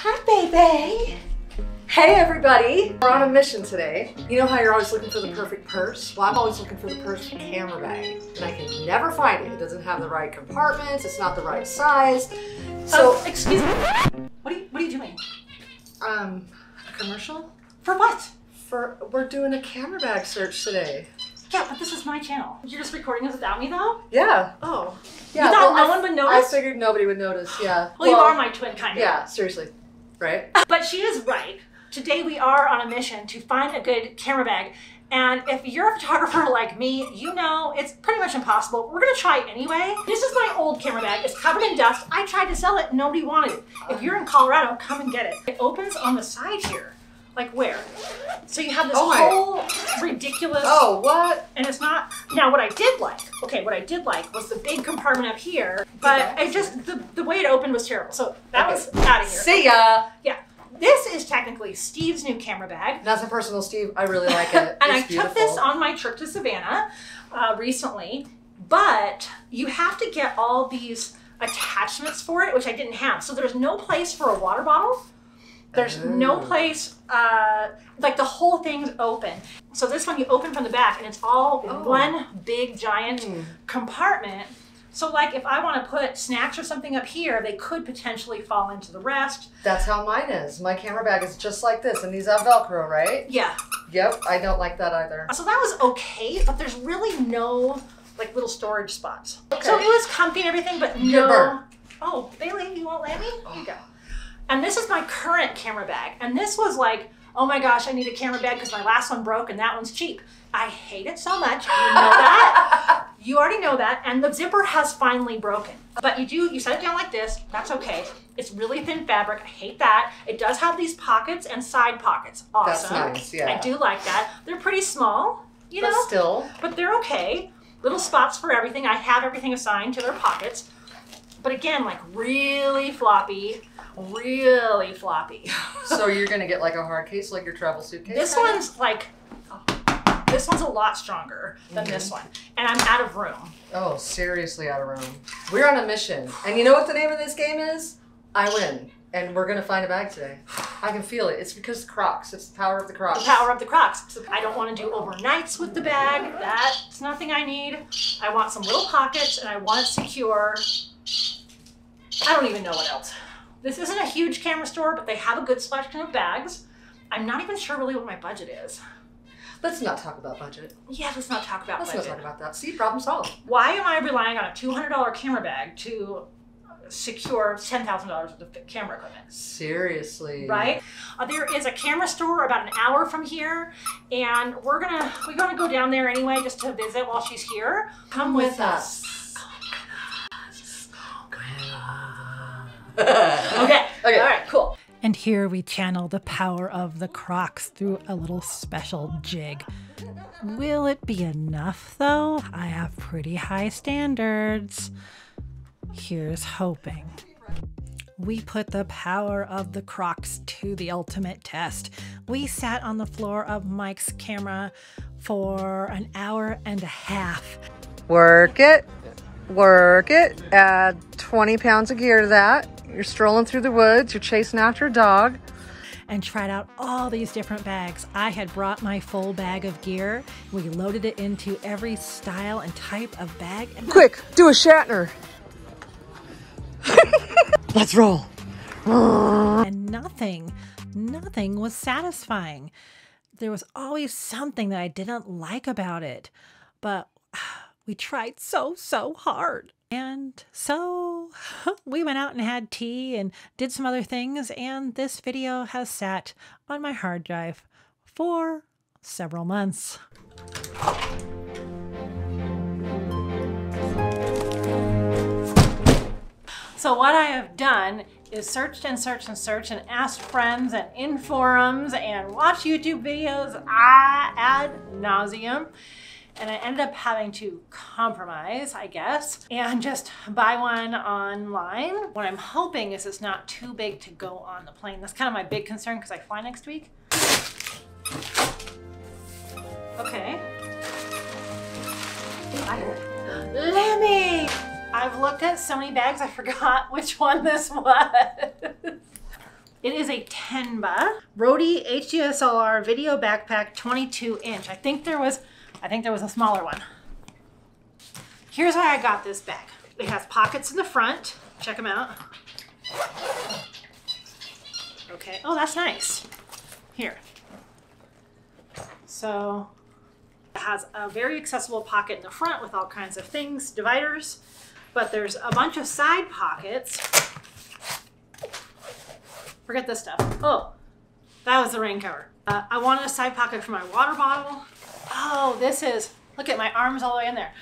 Hi, baby. Hey, everybody. We're on a mission today. You know how you're always looking for the perfect purse? Well, I'm always looking for the perfect camera bag, and I can never find it. It doesn't have the right compartments. It's not the right size. So, excuse me. What are you doing? A commercial? For what? We're doing a camera bag search today. Yeah, but this is my channel. You're just recording this without me, though? Yeah. Oh. Yeah. You thought no one would notice? I figured nobody would notice, yeah. Well, you are my twin, kind of. Yeah, seriously. Right? But she is right. Today we are on a mission to find a good camera bag. And if you're a photographer like me, you know it's pretty much impossible. We're going to try it anyway. This is my old camera bag. It's covered in dust. I tried to sell it. Nobody wanted it. If you're in Colorado, come and get it. It opens on the side here. Like where? So you have this whole ridiculous... Oh, what? And it's not... Now, what I did like was the big compartment up here, but I just... The way it opened was terrible. So that was out of here. See ya! Yeah. This is technically Steve's new camera bag. That's a personal Steve. I really like it. And I took this on my trip to Savannah recently, but you have to get all these attachments for it, which I didn't have. So there's no place for a water bottle. There's no place, like the whole thing's open. So this one you open from the back and it's all one big giant compartment. So like if I want to put snacks or something up here, they could potentially fall into the rest. That's how mine is. My camera bag is just like this, and these have Velcro, right? Yeah. Yep, I don't like that either. So that was okay, but there's really no like little storage spots. Okay. So it was comfy and everything, but no. Oh, Bailey, you won't let me? Here you go. And this is my current camera bag. And this was like, oh my gosh, I need a camera bag because my last one broke and that one's cheap. I hate it so much. You know that. You already know that. And the zipper has finally broken. But you set it down like this. That's okay. It's really thin fabric. I hate that. It does have these pockets and side pockets. Awesome. That's nice, yeah. I do like that. They're pretty small, you know. But still. But they're okay. Little spots for everything. I have everything assigned to their pockets. But again, like really floppy, really floppy. So you're going to get like a hard case, like your travel suitcase? This one's like, this one's a lot stronger than this one. And I'm out of room. Oh, seriously out of room. We're on a mission. And you know what the name of this game is? I win. And we're going to find a bag today. I can feel it. It's because Crocs. It's the power of the Crocs. The power of the Crocs. I don't want to do overnights with the bag. That's nothing I need. I want some little pockets and I want it secure. I don't even know what else. This isn't a huge camera store, but they have a good selection of bags. I'm not even sure really what my budget is. Let's not talk about budget. Yeah, let's not talk about budget. Let's not talk about that. See, problem solved. Why am I relying on a $200 camera bag to secure $10,000 worth of camera equipment? Seriously. Right? There is a camera store about an hour from here, and we're gonna go down there anyway just to visit while she's here. Come with us. Okay. All right, cool. And here we channel the power of the Crocs through a little special jig. Will it be enough, though? I have pretty high standards. Here's hoping. We put the power of the Crocs to the ultimate test. We sat on the floor of Mike's camera for an hour and a half. Work it. Work it. Add 20 pounds of gear to that. You're strolling through the woods. You're chasing after a dog. And tried out all these different bags. I had brought my full bag of gear. We loaded it into every style and type of bag. Quick, do a Shatner. Let's roll. And nothing was satisfying. There was always something that I didn't like about it. But we tried so hard. And so we went out and had tea and did some other things, and this video has sat on my hard drive for several months. So what I have done is searched and searched and searched and asked friends and in forums and watched YouTube videos ad nauseum. And I ended up having to compromise, I guess, and just buy one online. What I'm hoping is it's not too big to go on the plane. That's kind of my big concern because I fly next week. Okay. Lemmy! I've looked at so many bags, I forgot which one this was. It is a Tenba Roadie HDSLR video backpack 22-inch. I think there was a smaller one. Here's why I got this bag. It has pockets in the front. Check them out. Okay. Oh, that's nice. Here. So it has a very accessible pocket in the front with all kinds of things, dividers, but there's a bunch of side pockets. Forget this stuff. Oh, that was the rain cover. I wanted a side pocket for my water bottle. Oh, this is, look at my arms all the way in there.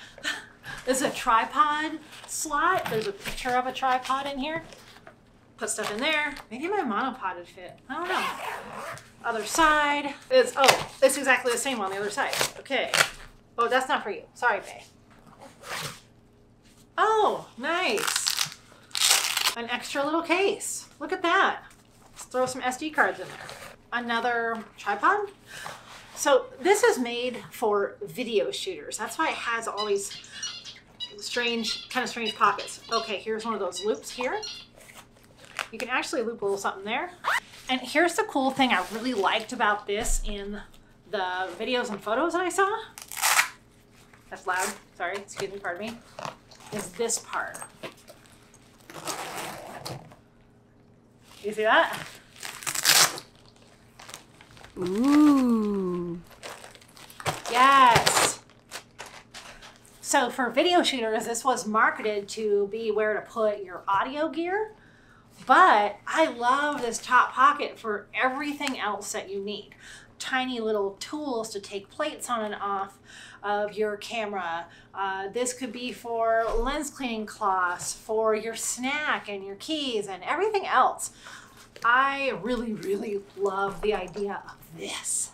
This is a tripod slot. There's a picture of a tripod in here. Put stuff in there. Maybe my monopod would fit. I don't know. Other side is, oh, it's exactly the same on the other side. Okay. Oh, that's not for you. Sorry, babe. Oh, nice. An extra little case. Look at that. Let's throw some SD cards in there. Another tripod. So this is made for video shooters. That's why it has all these kind of strange pockets. Okay, here's one of those loops here. You can actually loop a little something there. And here's the cool thing I really liked about this in the videos and photos that I saw. That's loud. Sorry, excuse me, pardon me. Is this part. You see that? Ooh. Yes. So for video shooters, this was marketed to be where to put your audio gear. But I love this top pocket for everything else that you need. Tiny little tools to take plates on and off of your camera. This could be for lens cleaning cloths, for your snack and your keys and everything else. I really, really love the idea of this.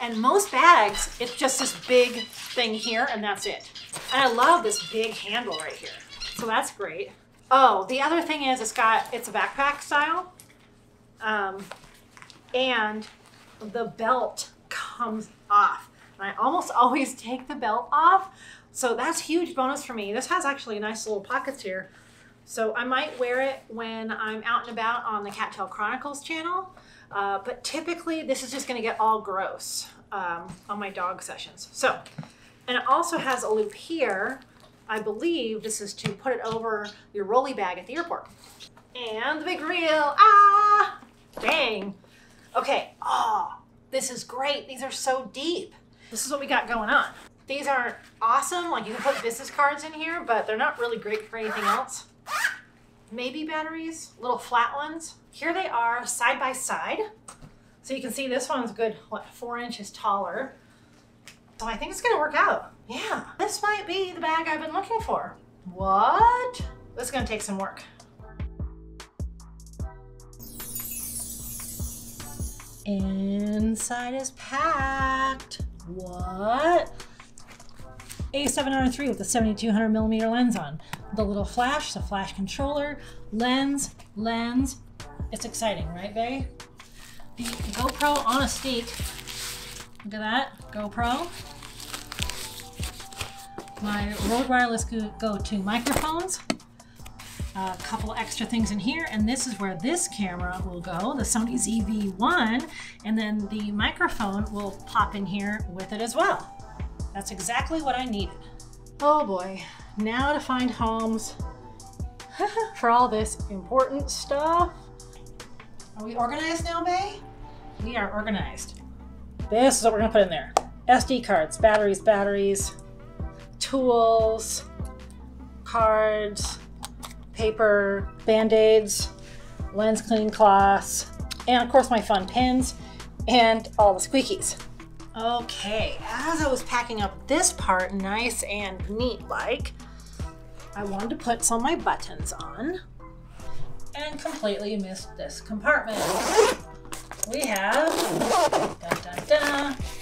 And most bags, it's just this big thing here and that's it. And I love this big handle right here. So that's great. Oh, the other thing is it's a backpack style, and the belt comes off. And I almost always take the belt off, so that's a huge bonus for me. This has actually nice little pockets here, so I might wear it when I'm out and about on the Cattail Chronicles channel, but typically this is just going to get all gross on my dog sessions. So, and it also has a loop here. I believe this is to put it over your rolly bag at the airport. And the big reel. Ah, dang. Okay. Oh, this is great. These are so deep. This is what we got going on. These are awesome. Like, you can put business cards in here, but they're not really great for anything else. Maybe batteries, little flat ones. Here they are side by side. So you can see this one's good, what, 4 inches taller. So I think it's going to work out. Yeah, this might be the bag I've been looking for. What? This is going to take some work. Inside is packed. What? A7R3 with a 7200mm lens on. The little flash, the flash controller, lens. It's exciting, right, babe? The GoPro on a stake. Look at that, GoPro. My Rode wireless go-to microphones, a couple extra things in here, and this is where this camera will go, the Sony ZV-1, and then the microphone will pop in here with it as well. That's exactly what I needed. Oh boy, now to find homes for all this important stuff. Are we organized now, Bay? We are organized. This is what we're gonna put in there. SD cards, batteries, tools, cards, paper, band-aids, lens cleaning cloths, and of course my fun pins and all the squeakies. Okay, as I was packing up this part nice and neat like, I wanted to put some of my buttons on and completely missed this compartment. We have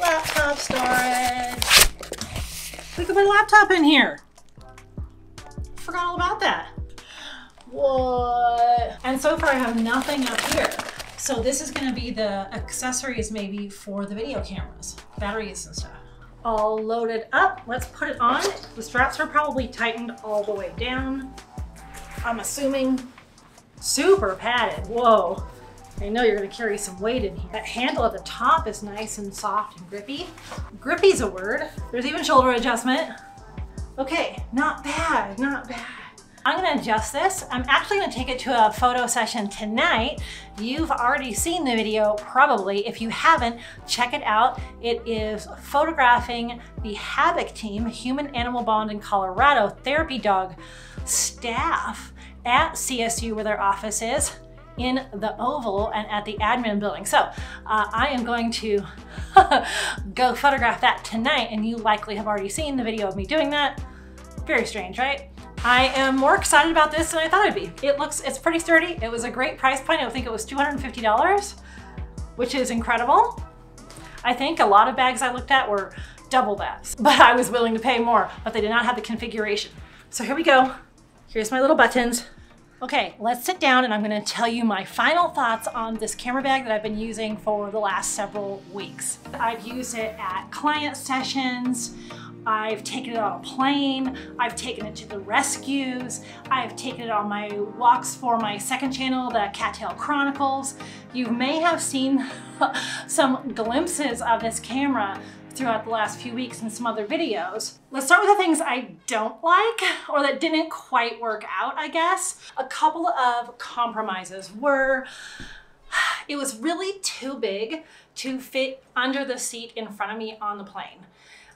laptop storage. We could put a laptop in here. Forgot all about that. What? And so far I have nothing up here. So this is gonna be the accessories maybe for the video cameras, batteries and stuff. All loaded up, let's put it on. The straps are probably tightened all the way down, I'm assuming. super padded. Whoa. I know you're gonna carry some weight in here. That handle at the top is nice and soft and grippy. Grippy's a word. There's even shoulder adjustment. Okay, not bad, not bad. I'm gonna adjust this. I'm actually gonna take it to a photo session tonight. You've already seen the video probably. If you haven't, check it out. It is photographing the Havoc team, Human Animal Bond in Colorado, therapy dog staff at CSU where their office is, in the Oval and at the admin building. So I am going to go photograph that tonight, and you likely have already seen the video of me doing that. Very strange, right? I am more excited about this than I thought I'd be. It's pretty sturdy. It was a great price point. I think it was $250, which is incredible. I think a lot of bags I looked at were double that, but I was willing to pay more, but they did not have the configuration. So here we go. Here's my little buttons. Okay, let's sit down and I'm gonna tell you my final thoughts on this camera bag that I've been using for the last several weeks. I've used it at client sessions, I've taken it on a plane, I've taken it to the rescues, I've taken it on my walks for my second channel, the Cattail Chronicles. You may have seen some glimpses of this camera throughout the last few weeks in some other videos. Let's start with the things I don't like, or that didn't quite work out, I guess. A couple of compromises were, it was really too big to fit under the seat in front of me on the plane.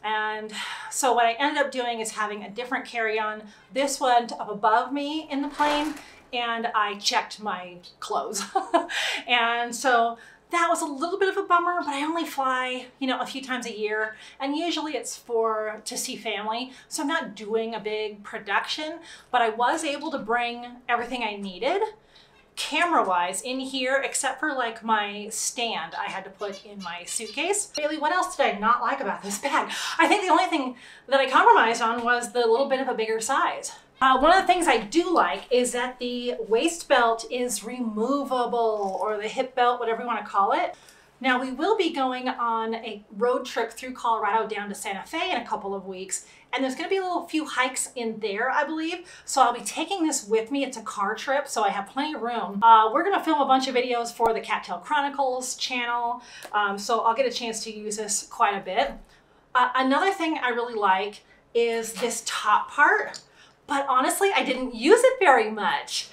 And so what I ended up doing is having a different carry-on. This went up above me in the plane, and I checked my clothes. And so that was a little bit of a bummer, but I only fly, you know, a few times a year, and usually it's to see family. So I'm not doing a big production, but I was able to bring everything I needed camera-wise in here, except for like my stand I had to put in my suitcase. Bailey, what else did I not like about this bag? I think the only thing that I compromised on was the little bit of a bigger size. One of the things I do like is that the waist belt is removable, or the hip belt, whatever you want to call it. Now we will be going on a road trip through Colorado down to Santa Fe in a couple of weeks, and there's going to be a few hikes in there, I believe. So I'll be taking this with me. It's a car trip, so I have plenty of room. We're going to film a bunch of videos for the Cattail Chronicles channel, so I'll get a chance to use this quite a bit. Another thing I really like is this top part. But honestly, I didn't use it very much.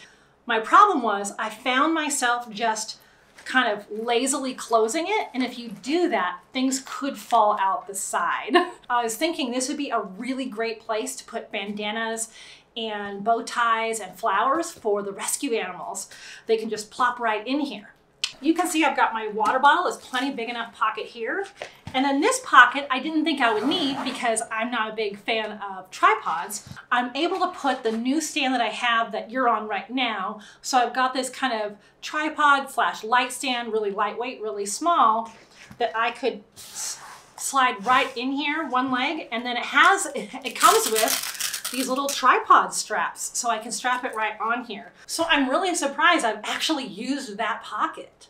My problem was I found myself just kind of lazily closing it. And if you do that, things could fall out the side. I was thinking this would be a really great place to put bandanas and bow ties and flowers for the rescue animals. They can just plop right in here. You can see I've got my water bottle. It's plenty big enough pocket here. And then this pocket I didn't think I would need because I'm not a big fan of tripods. I'm able to put the new stand that I have that you're on right now. So I've got this kind of tripod / light stand, really lightweight, really small, that I could slide right in here, one leg. And then it comes with these little tripod straps, so I can strap it right on here. So I'm really surprised I've actually used that pocket.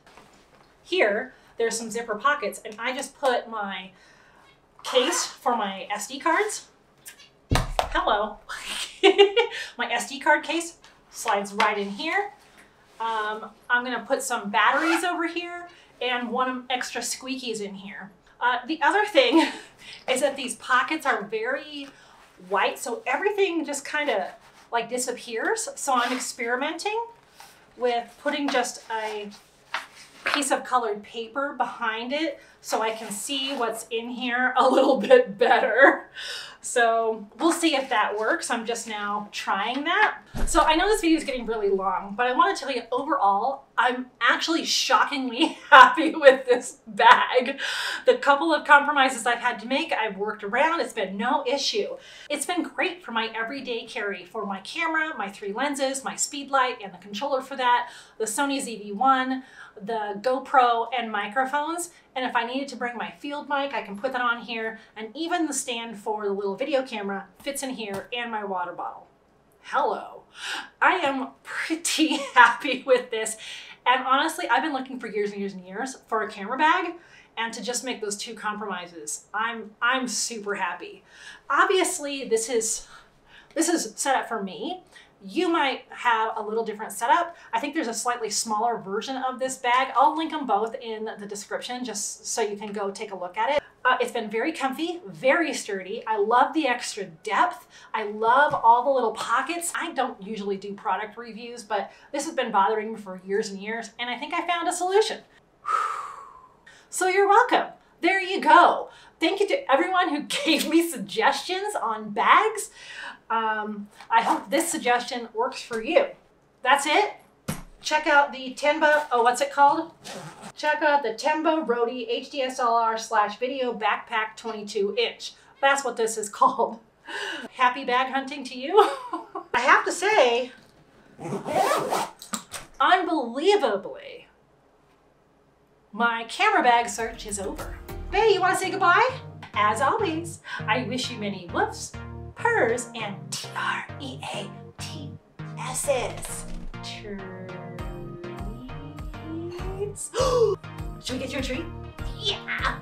Here, there's some zipper pockets, and I just put my case for my SD cards. Hello. My SD card case slides right in here. I'm gonna put some batteries over here and one extra squeakies in here. The other thing is that these pockets are very white, so everything just kind of like disappears. So I'm experimenting with putting just a piece of colored paper behind it so I can see what's in here a little bit better. So we'll see if that works. I'm just now trying that. So I know this video is getting really long, but I want to tell you overall, I'm actually shockingly happy with this bag. The couple of compromises I've had to make, I've worked around. It's been no issue. It's been great for my everyday carry, for my camera, my 3 lenses, my speed light and the controller for that, the Sony ZV-1, the GoPro and microphones. And if I needed to bring my field mic, I can put that on here. And even the stand for the little video camera fits in here, and my water bottle. Hello. I am pretty happy with this. And honestly, I've been looking for years and years and years for a camera bag, and to just make those 2 compromises, I'm super happy. Obviously, this is set up for me. you might have a little different setup. I think there's a slightly smaller version of this bag. I'll link them both in the description just so you can go take a look at it. It's been very comfy, very sturdy. I love the extra depth. I love all the little pockets. I don't usually do product reviews, but this has been bothering me for years and years, and I think I found a solution. So you're welcome. There you go. Thank you to everyone who gave me suggestions on bags. I hope this suggestion works for you. That's it. Check out the Tenba, Check out the Tenba Roadie HDSLR/video backpack 22-inch. That's what this is called. Happy bag hunting to you. I have to say, unbelievably, my camera bag search is over. Hey, you want to say goodbye? As always, I wish you many woofs, purrs, and TREATS's. Treats. Should we get you a treat? Yeah!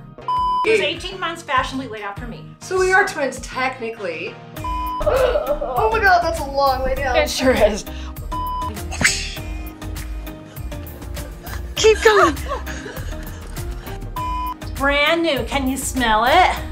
It was 18 months fashionably laid out for me. So we are twins, technically. Oh my god, that's a long way down. It sure is. Keep going. Brand new. Can you smell it?